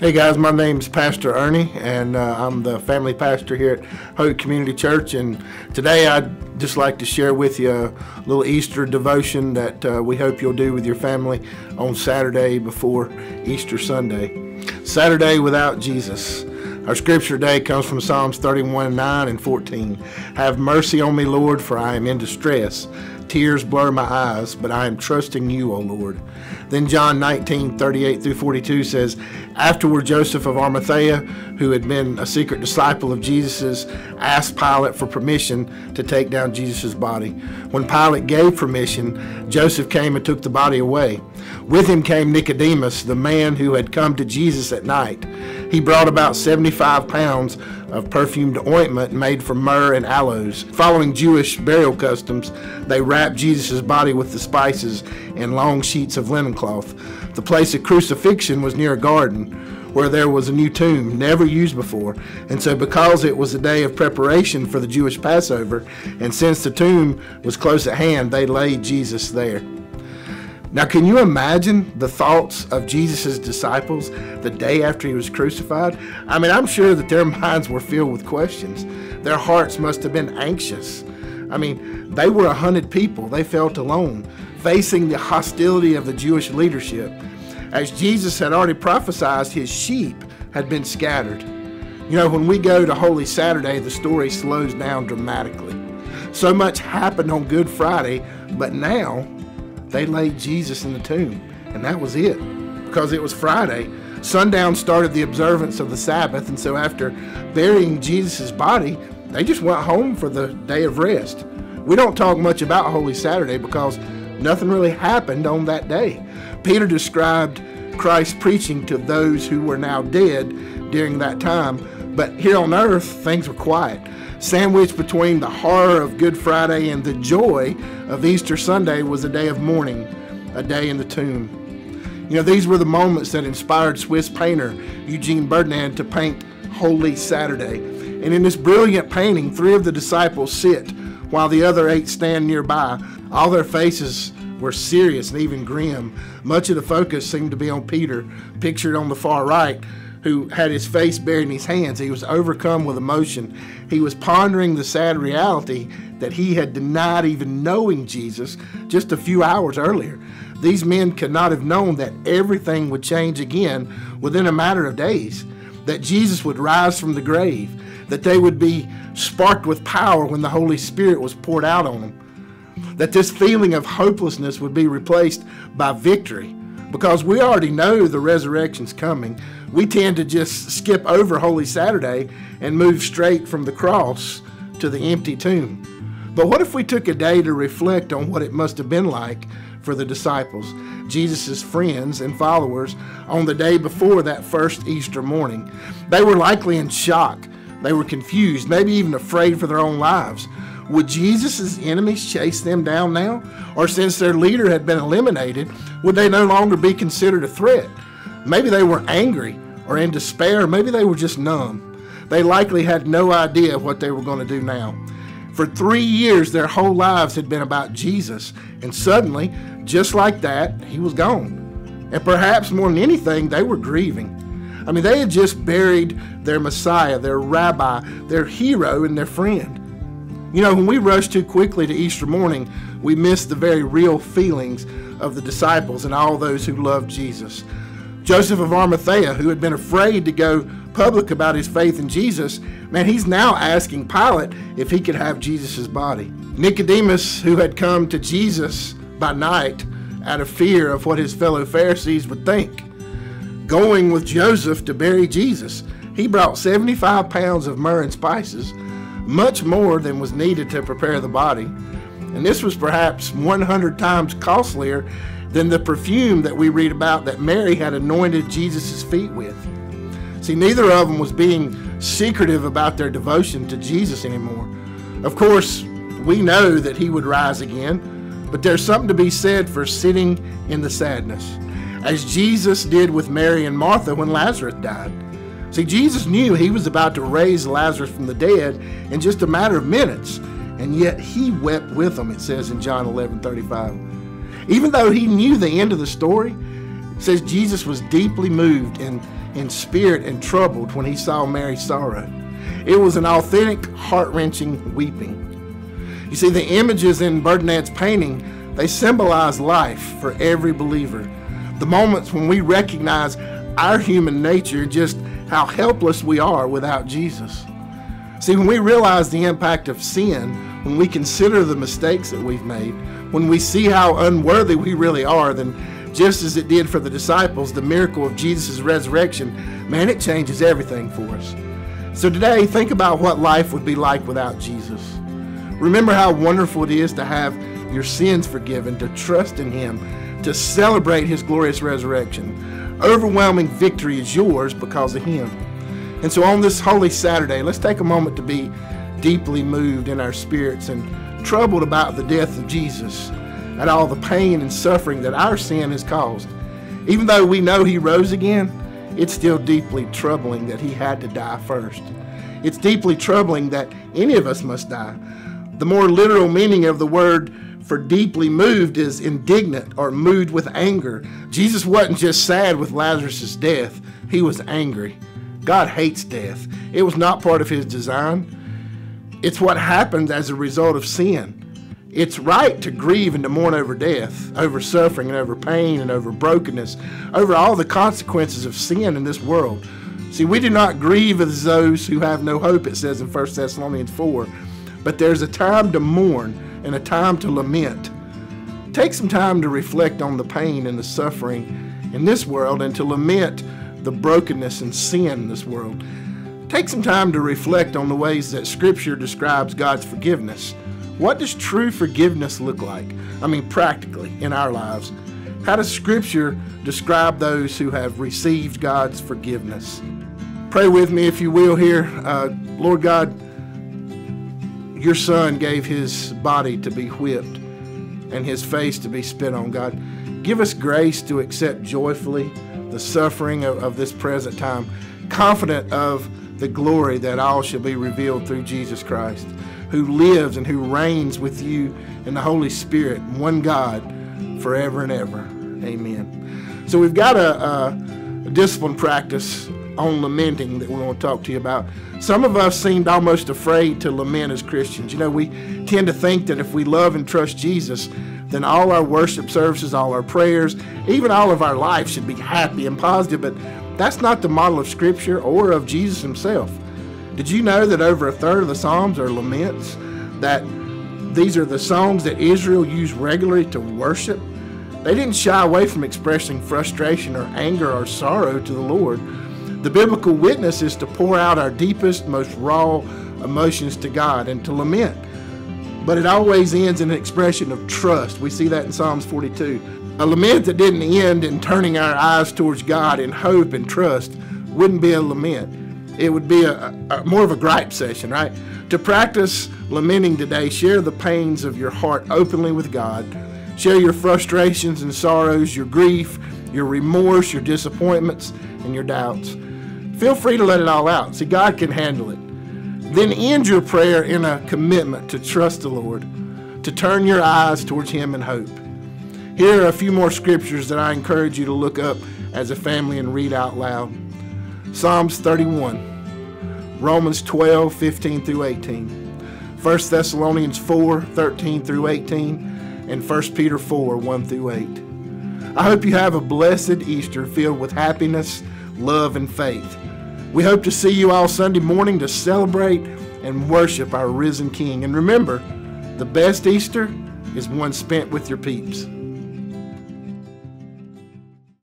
Hey guys, my name's Pastor Ernie, and I'm the family pastor here at Hope Community Church. And today I'd just like to share with you a little Easter devotion that we hope you'll do with your family on Saturday before Easter Sunday. Saturday without Jesus. Our scripture today comes from Psalms 31:9 and 14. Have mercy on me, Lord, for I am in distress. Tears blur my eyes, but I am trusting you, O Lord. Then John 19:38 through 42 says, afterward Joseph of Arimathea, who had been a secret disciple of Jesus', asked Pilate for permission to take down Jesus' body. When Pilate gave permission, Joseph came and took the body away. With him came Nicodemus, the man who had come to Jesus at night. He brought about 75 pounds of perfumed ointment made from myrrh and aloes. Following Jewish burial customs, they wrapped Jesus' body with the spices in long sheets of linen cloth. The place of crucifixion was near a garden where there was a new tomb, never used before. And so because it was the day of preparation for the Jewish Passover, and since the tomb was close at hand, they laid Jesus there. Now, can you imagine the thoughts of Jesus' disciples the day after he was crucified? I mean, I'm sure that their minds were filled with questions. Their hearts must have been anxious. I mean, they were 100 people. They felt alone, facing the hostility of the Jewish leadership. As Jesus had already prophesied, his sheep had been scattered. You know, when we go to Holy Saturday, the story slows down dramatically. So much happened on Good Friday, but now they laid Jesus in the tomb, and that was it, because it was Friday. Sundown started the observance of the Sabbath, and so after burying Jesus' body, they just went home for the day of rest. We don't talk much about Holy Saturday because nothing really happened on that day. Peter described Christ preaching to those who were now dead during that time, but here on earth, things were quiet. Sandwiched between the horror of Good Friday and the joy of Easter Sunday was a day of mourning, a day in the tomb. You know, these were the moments that inspired Swiss painter Eugene Burnand to paint Holy Saturday. And in this brilliant painting, 3 of the disciples sit while the other 8 stand nearby. All their faces were serious and even grim. Much of the focus seemed to be on Peter, pictured on the far right, who had his face buried in his hands. He was overcome with emotion. He was pondering the sad reality that he had denied even knowing Jesus just a few hours earlier. These men could not have known that everything would change again within a matter of days, that Jesus would rise from the grave, that they would be sparked with power when the Holy Spirit was poured out on them, that this feeling of hopelessness would be replaced by victory. Because we already know the resurrection's coming. We tend to just skip over Holy Saturday and move straight from the cross to the empty tomb. But what if we took a day to reflect on what it must have been like for the disciples, Jesus' friends and followers, on the day before that first Easter morning? They were likely in shock. They were confused, maybe even afraid for their own lives. Would Jesus' enemies chase them down now? Or since their leader had been eliminated, would they no longer be considered a threat? Maybe they were angry or in despair. Maybe they were just numb. They likely had no idea what they were going to do now. For 3 years, their whole lives had been about Jesus. And suddenly, just like that, he was gone. And perhaps more than anything, they were grieving. I mean, they had just buried their Messiah, their rabbi, their hero, and their friend. You know, when we rush too quickly to Easter morning, we miss the very real feelings of the disciples and all those who loved Jesus. Joseph of Arimathea, who had been afraid to go public about his faith in Jesus, man, he's now asking Pilate if he could have Jesus' body. Nicodemus, who had come to Jesus by night out of fear of what his fellow Pharisees would think, going with Joseph to bury Jesus. He brought 75 pounds of myrrh and spices, much more than was needed to prepare the body. And this was perhaps 100 times costlier than the perfume that we read about that Mary had anointed Jesus' feet with. See, neither of them was being secretive about their devotion to Jesus anymore. Of course, we know that he would rise again, but there's something to be said for sitting in the sadness, as Jesus did with Mary and Martha when Lazarus died. See, Jesus knew he was about to raise Lazarus from the dead in just a matter of minutes, and yet he wept with them, it says in John 11:35. Even though he knew the end of the story, says Jesus was deeply moved in spirit and troubled when he saw Mary's sorrow. It was an authentic, heart-wrenching weeping. You see, the images in Bernadette's painting, they symbolize life for every believer. The moments when we recognize our human nature, just how helpless we are without Jesus. See, when we realize the impact of sin, when we consider the mistakes that we've made, when we see how unworthy we really are, then just as it did for the disciples, the miracle of Jesus' resurrection, man, it changes everything for us. So today, think about what life would be like without Jesus. Remember how wonderful it is to have your sins forgiven, to trust in Him, to celebrate His glorious resurrection. Overwhelming victory is yours because of Him. And so on this Holy Saturday, let's take a moment to be deeply moved in our spirits and troubled about the death of Jesus and all the pain and suffering that our sin has caused. Even though we know He rose again, it's still deeply troubling that He had to die first. It's deeply troubling that any of us must die. The more literal meaning of the word for deeply moved is indignant or moved with anger. Jesus wasn't just sad with Lazarus' death, He was angry. God hates death. It was not part of His design. It's what happens as a result of sin. It's right to grieve and to mourn over death, over suffering and over pain and over brokenness, over all the consequences of sin in this world. See, we do not grieve as those who have no hope, it says in 1 Thessalonians 4. But there's a time to mourn and a time to lament. Take some time to reflect on the pain and the suffering in this world and to lament the brokenness and sin in this world. Take some time to reflect on the ways that Scripture describes God's forgiveness. What does true forgiveness look like? I mean, practically, in our lives. How does Scripture describe those who have received God's forgiveness? Pray with me, if you will, here. Lord God, your Son gave His body to be whipped and His face to be spit on. God, give us grace to accept joyfully the suffering of this present time, confident of the glory that all shall be revealed through Jesus Christ, who lives and who reigns with you in the Holy Spirit, one God, forever and ever. Amen. So we've got a discipline practice on lamenting that we want to talk to you about. Some of us seemed almost afraid to lament as Christians. You know, we tend to think that if we love and trust Jesus, then all our worship services, all our prayers, even all of our life should be happy and positive, but that's not the model of Scripture or of Jesus Himself. Did you know that over a third of the Psalms are laments? That these are the songs that Israel used regularly to worship? They didn't shy away from expressing frustration or anger or sorrow to the Lord. The biblical witness is to pour out our deepest, most raw emotions to God and to lament. But it always ends in an expression of trust. We see that in Psalms 42. A lament that didn't end in turning our eyes towards God in hope and trust wouldn't be a lament. It would be more of a gripe session, right? To practice lamenting today, share the pains of your heart openly with God. Share your frustrations and sorrows, your grief, your remorse, your disappointments, and your doubts. Feel free to let it all out. See, God can handle it. Then end your prayer in a commitment to trust the Lord, to turn your eyes towards Him in hope. Here are a few more scriptures that I encourage you to look up as a family and read out loud. Psalms 31, Romans 12, 15 through 18, 1 Thessalonians 4, 13 through 18, and 1 Peter 4, 1 through 8. I hope you have a blessed Easter filled with happiness, love, and faith. We hope to see you all Sunday morning to celebrate and worship our risen King. And remember, the best Easter is one spent with your peeps.